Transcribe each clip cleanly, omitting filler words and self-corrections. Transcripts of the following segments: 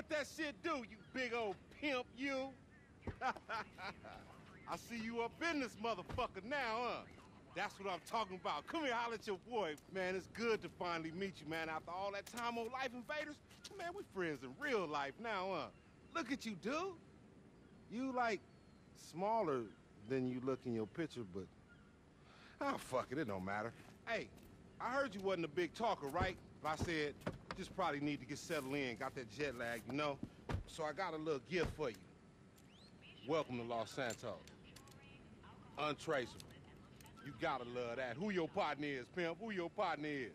what that shit do, you big old pimp, you? I see you up in this motherfucker now, huh? That's what I'm talking about. Come here, holler at your boy. Man, it's good to finally meet you, man. After all that time on Life Invaders, man, we friends in real life now, huh? Look at you, dude. You, like, smaller than you look in your picture, but... Oh, fuck it, it don't matter. Hey, I heard you wasn't a big talker, right? I said, just probably need to get settled in. Got that jet lag, you know? So I got a little gift for you. Welcome to Los Santos. Untraceable. You gotta love that. Who your partner is, pimp? Who your partner is?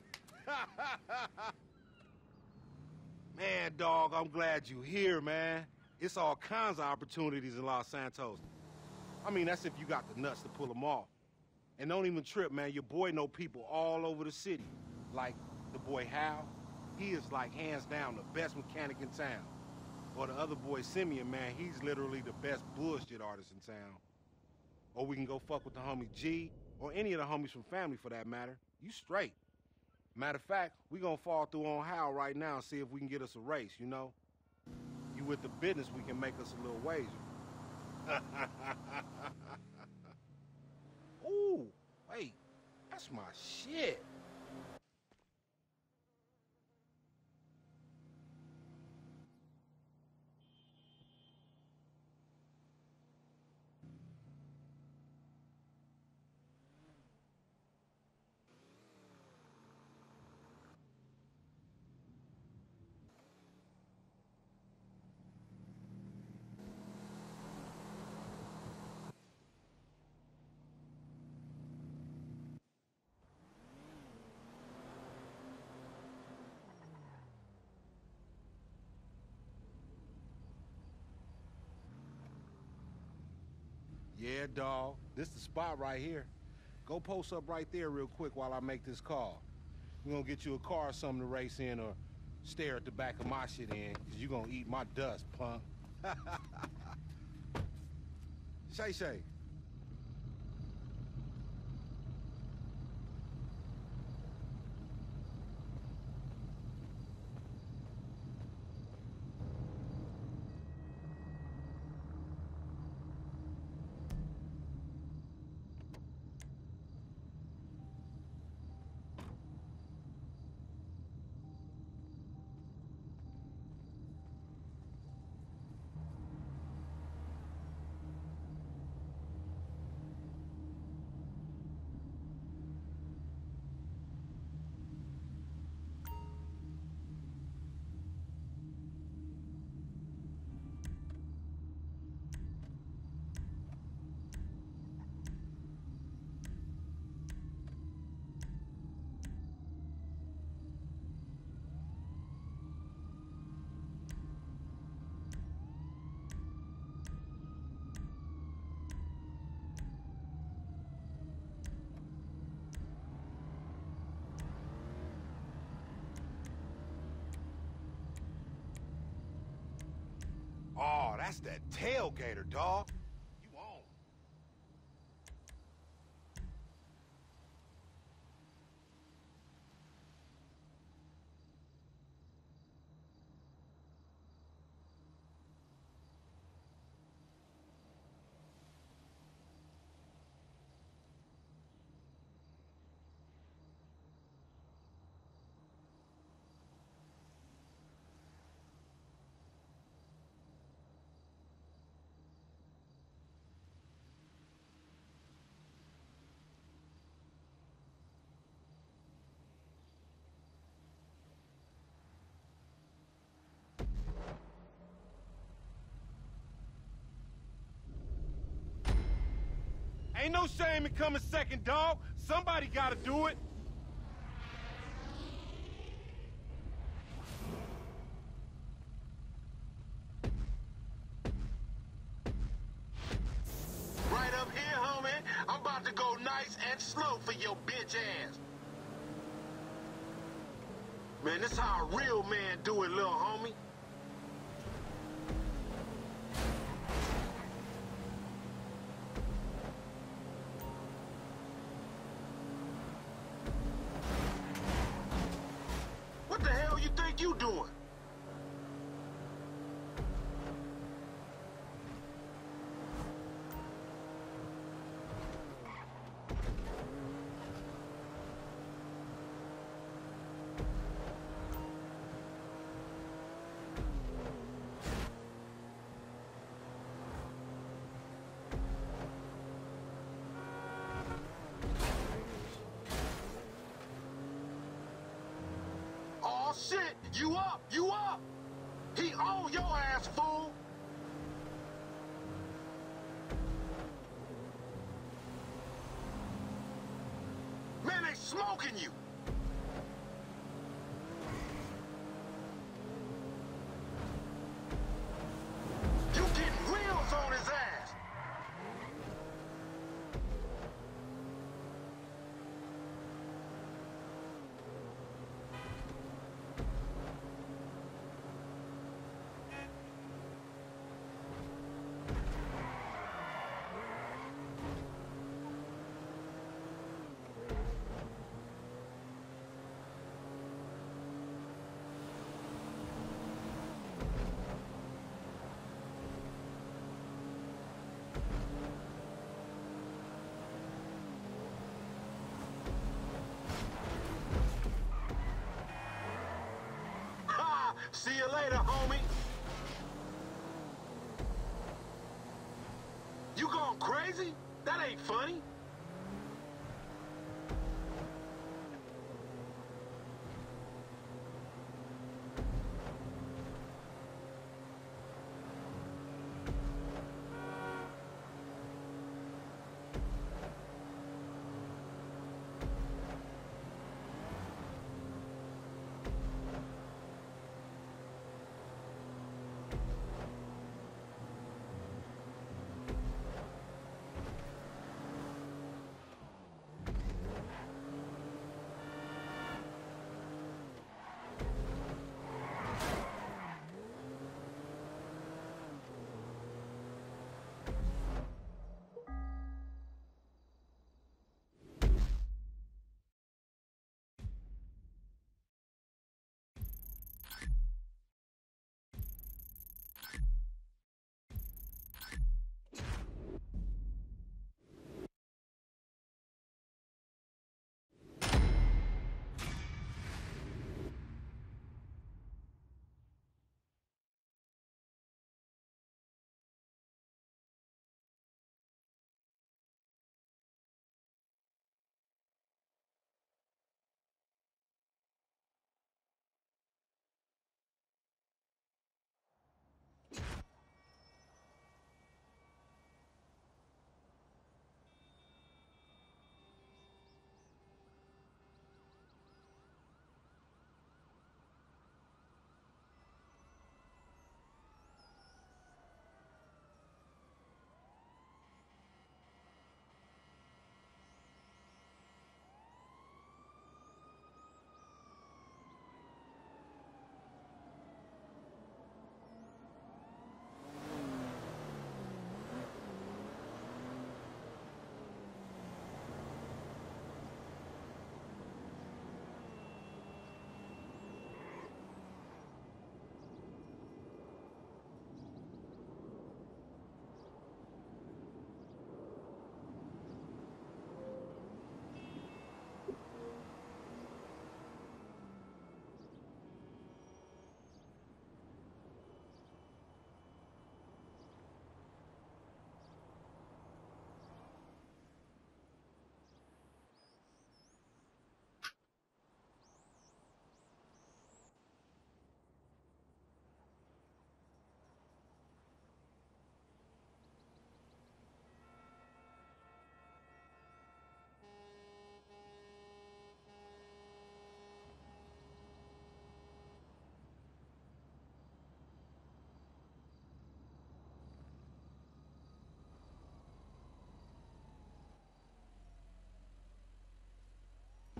Man, dog, I'm glad you here, man. It's all kinds of opportunities in Los Santos. I mean, that's if you got the nuts to pull them off. And don't even trip, man. Your boy know people all over the city. Like the boy Hal, he is like hands down the best mechanic in town. Or the other boy Simeon, man, he's literally the best bullshit artist in town. Or we can go fuck with the homie G, or any of the homies from family for that matter. You straight. Matter of fact, we gonna fall through on Hal right now and see if we can get us a race, you know? You with the business, we can make us a little wager. Ooh, wait, that's my shit. Yeah, dawg. This the spot right here. Go post up right there real quick while I make this call. We're gonna get you a car or something to race in or stare at the back of my shit in, because you're gonna eat my dust, punk. Shay Shay. Oh, that's that tailgater, dawg. You on. Ain't no shame in coming second, dog. Somebody gotta do it. Right up here, homie. I'm about to go nice and slow for your bitch ass. Man, this how a real man do it, little homie. What the hell you think you doing? You up, you up! He on your ass, fool! Man, they smoking you! See you later, homie. You going crazy? That ain't funny.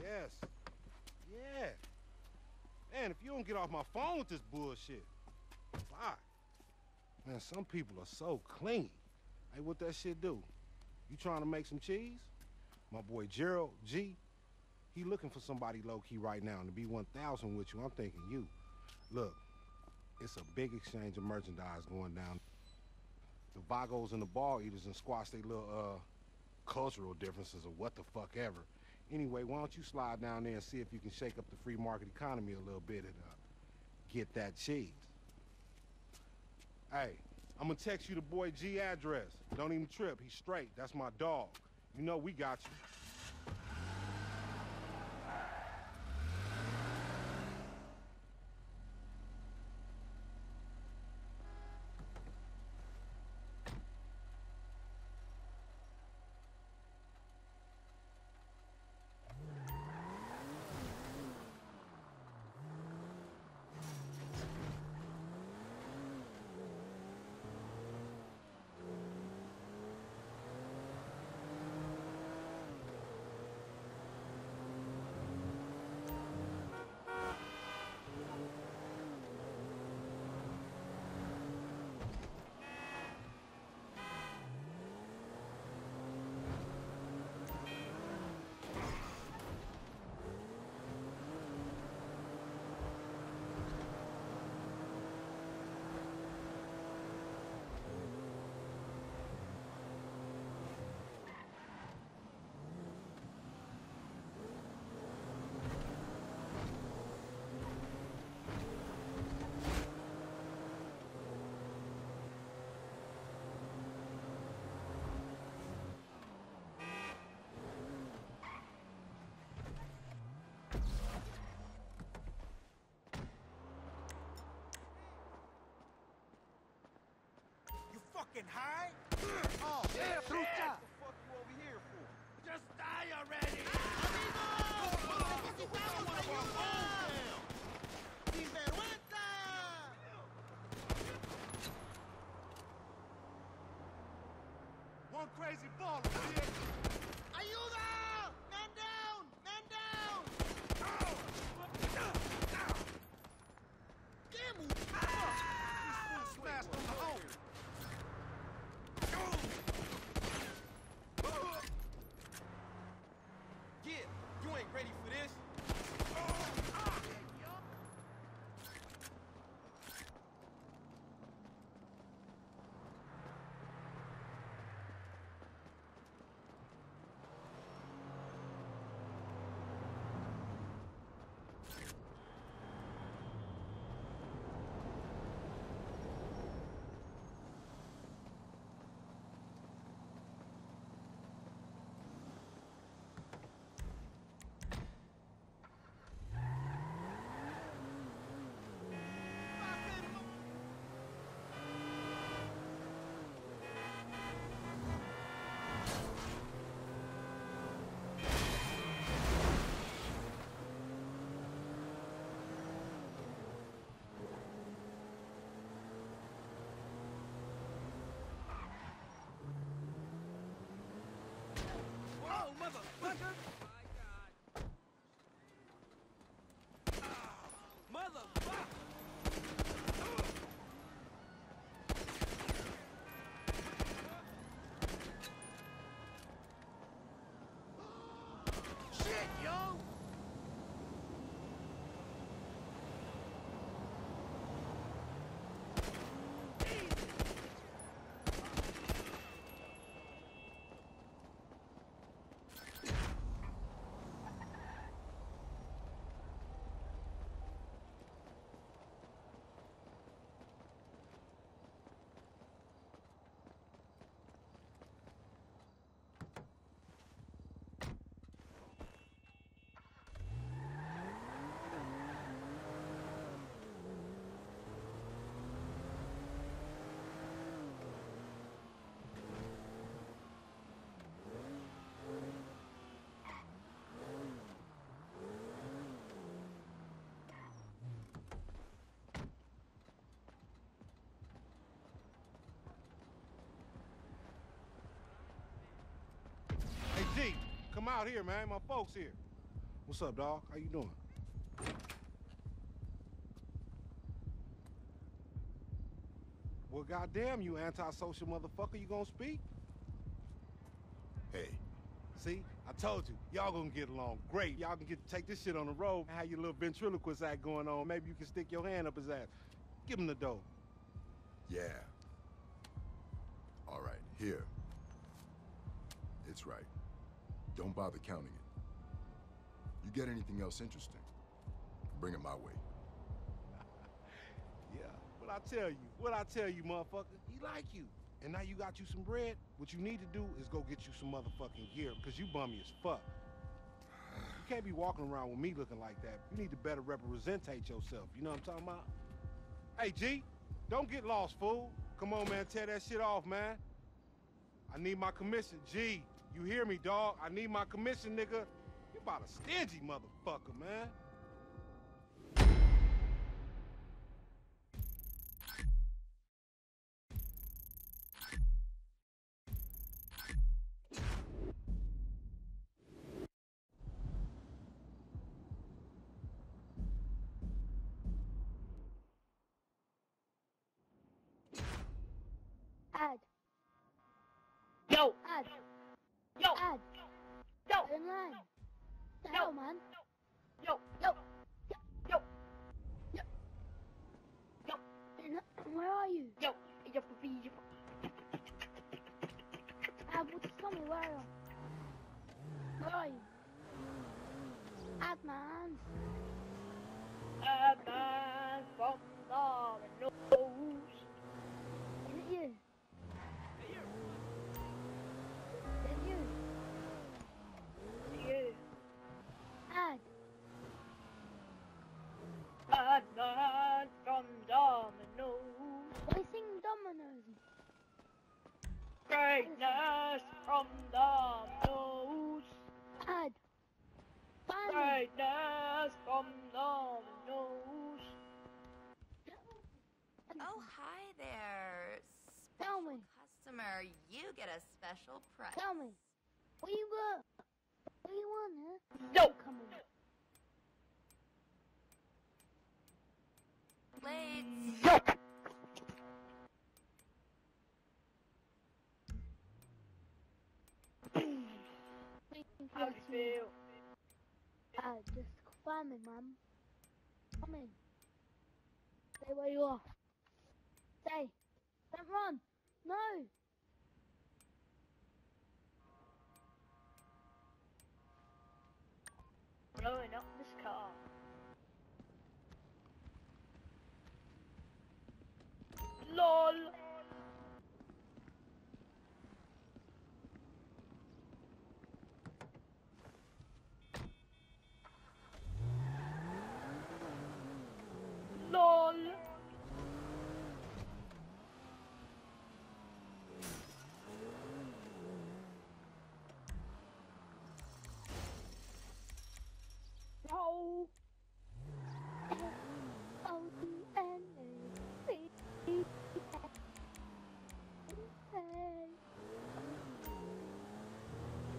Yes. Yeah. Man, if you don't get off my phone with this bullshit, why? Man, some people are so clingy. Hey, what that shit do? You trying to make some cheese? My boy Gerald G, he looking for somebody low-key right now, and to be 1,000 with you, I'm thinking you. Look, it's a big exchange of merchandise going down. The Vagos and the ball eaters and squash they little cultural differences or what the fuck ever. Anyway, why don't you slide down there and see if you can shake up the free market economy a little bit and get that cheese. Hey, I'm gonna text you the boy G address. Don't even trip, he's straight. That's my dog. You know we got you. fucking high? Oh, yeah, what the fuck you over here for? Just die already! One crazy baller, bitch! Ayuda! Man down! Man down! Damn you! Ah! He's smashed on the hole! Yeah, you ain't ready for this! Come out here, man. My folks here. What's up, dog? How you doing? Well, goddamn you, antisocial motherfucker. You gonna speak? Hey. See? I told you. Y'all gonna get along great. Y'all can get to take this shit on the road. Have your little ventriloquist act going on. Maybe you can stick your hand up his ass. Give him the dough. Yeah. All right. Here. It's right. Don't bother counting it. You get anything else interesting, bring it my way. Yeah, what I tell you, motherfucker, he like you. And now you got you some bread. What you need to do is go get you some motherfucking gear, because you bummy as fuck. You can't be walking around with me looking like that. You need to better representate yourself, you know what I'm talking about? Hey, G, don't get lost, fool. Come on, man, tear that shit off, man. I need my commission, G. You hear me, dog? I need my commission, nigga. You about a stingy motherfucker, man. Ad. Yo, Ad. Yo! Ad! Yo! In line! The hell, man! Yo! Yo! Yo! Yo! Yo! Where are you? Yo! Yo! Yo! Ad, would you tell me where I am? Where are you? Ad, man! Ad, man! From the nose! Is it you? Is it you? Ad. Ad, man from Domino's. Why sing Domino's? from the nose. Sadness from the nose. Oh, hi there. Tell me. Customer, you get a special price. Tell me. What do you want, huh? No. Come on. Blades. No. How do you feel? Just find me, Mom. Come in. Stay where you are. Stay. Don't run. No. Blowing up this car. LOL. LOL. No.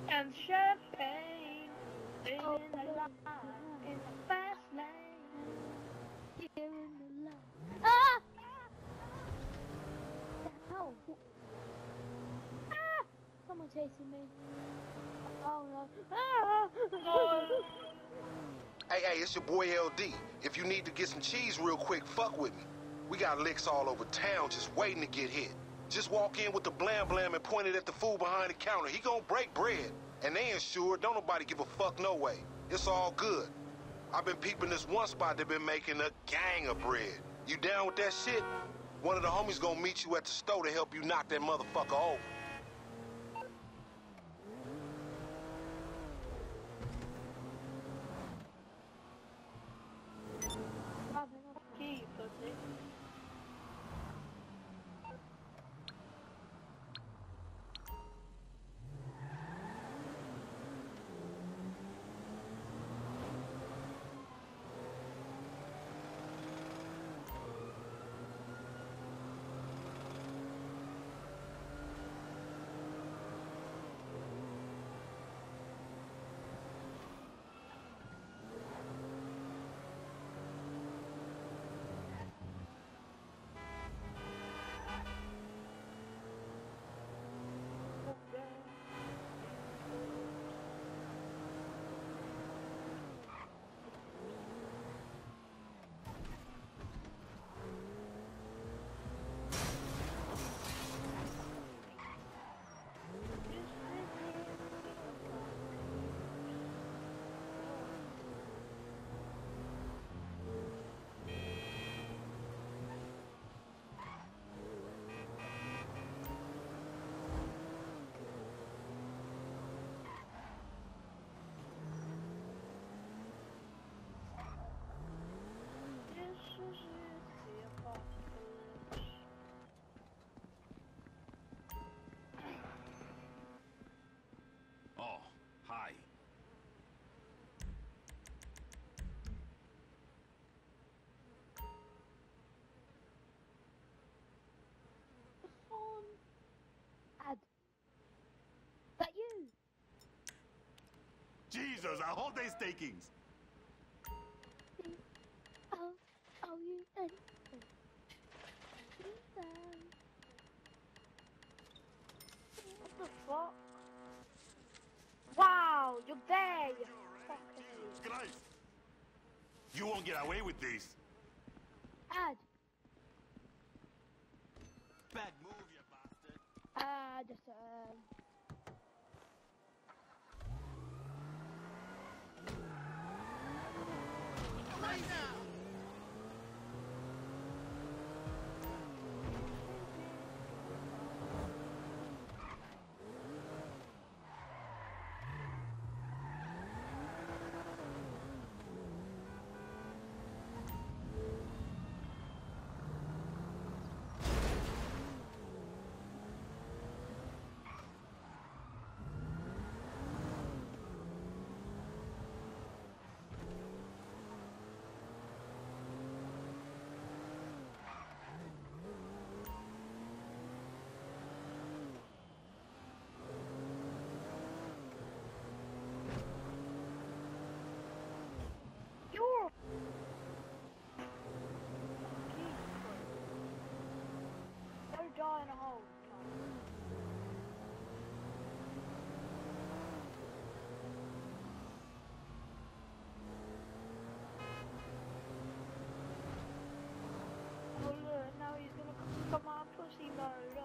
And champagne, living the life in the fast lane. Here in the light. Ah! Ow! Ah! Someone chasing me. Oh no! Ah! No. Hey, it's your boy LD. If you need to get some cheese real quick, fuck with me. We got licks all over town just waiting to get hit. Just walk in with the blam blam and point it at the fool behind the counter. He gonna break bread. And they insured, don't nobody give a fuck no way. It's all good. I've been peeping this one spot they've been making a gang of bread. You down with that shit? One of the homies gonna meet you at the store to help you knock that motherfucker over. Jesus, our whole day's takings. What the fuck? Wow, you're there. Christ, you won't get away with this. Ad. Bad move, you bastard. Right now! They're drawing a hole. Oh look, now he's gonna come on pussy mode. Oh.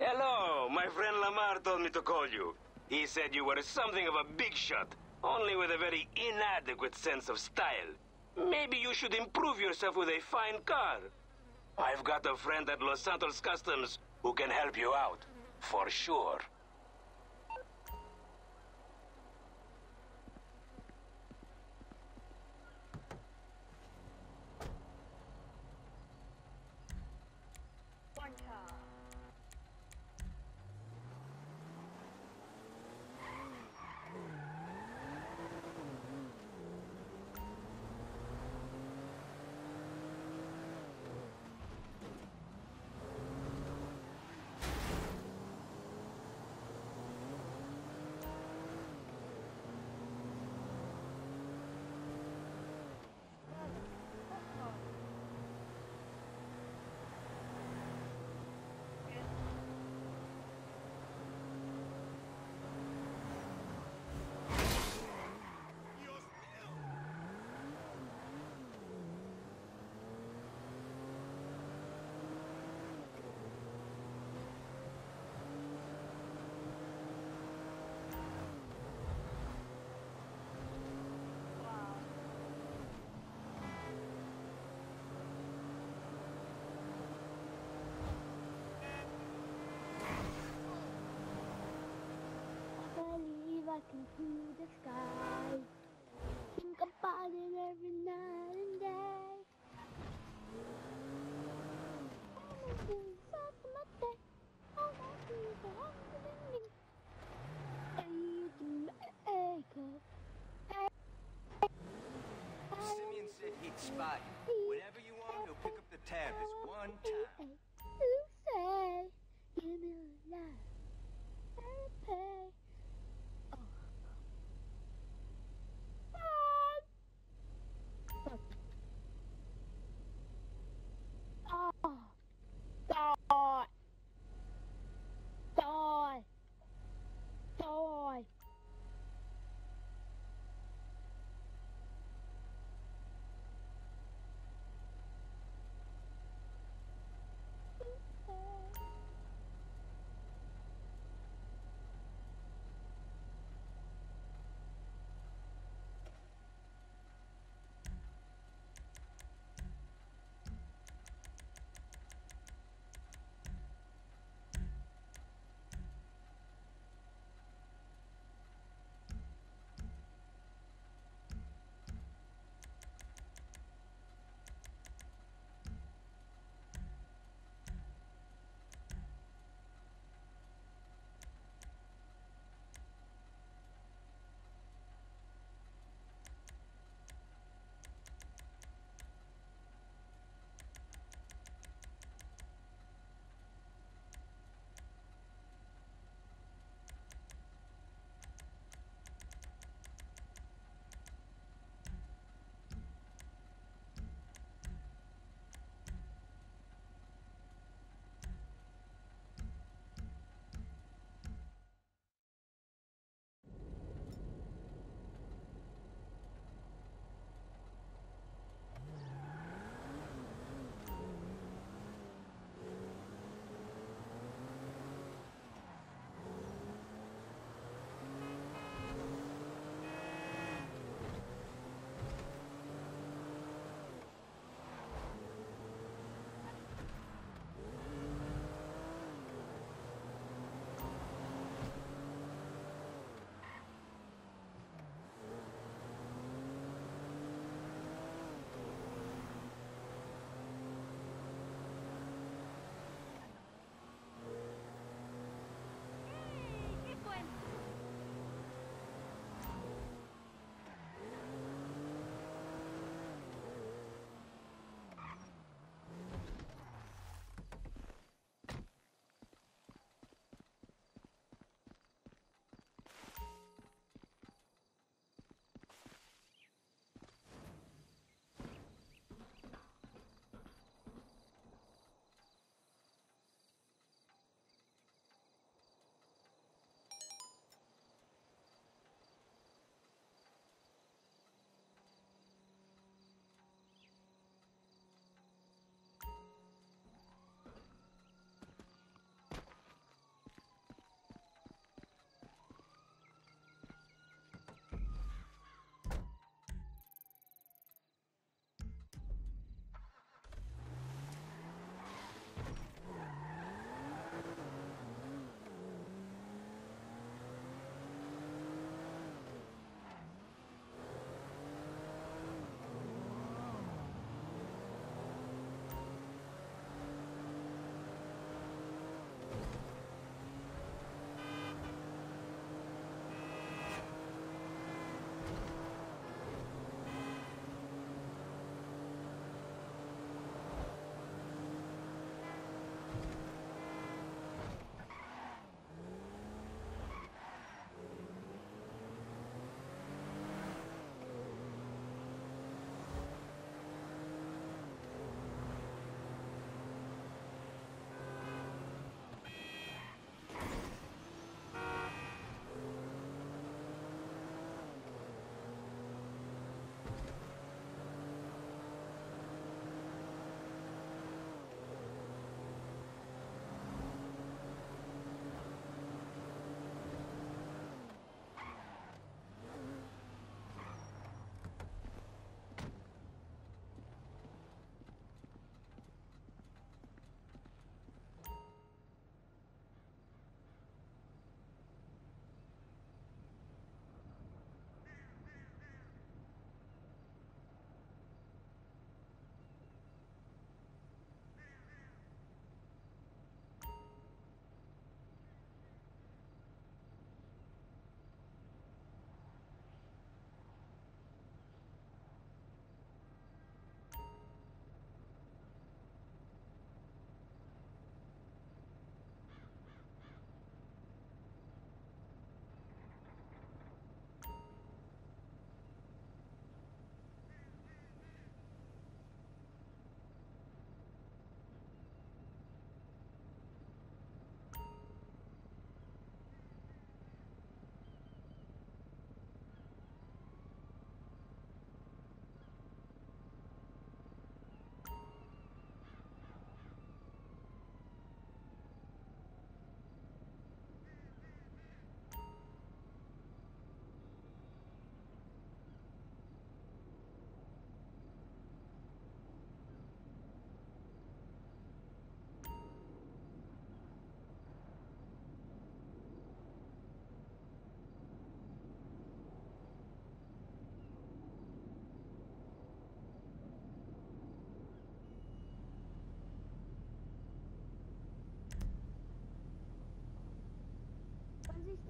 Hello, my friend Lamar told me to call you. He said you were something of a big shot, only with a very inadequate sense of style. Maybe you should improve yourself with a fine car. I've got a friend at Los Santos Customs who can help you out, for sure. One car. I can see the sky, think about it every night and day. I'm doing something like that. I want to be the hungry. I do echo. Simeon said he'd spot you. Whenever you want, he'll pick up the tab this one time. You say, give me a life. I'll pay. Die.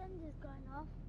alarm is gone off.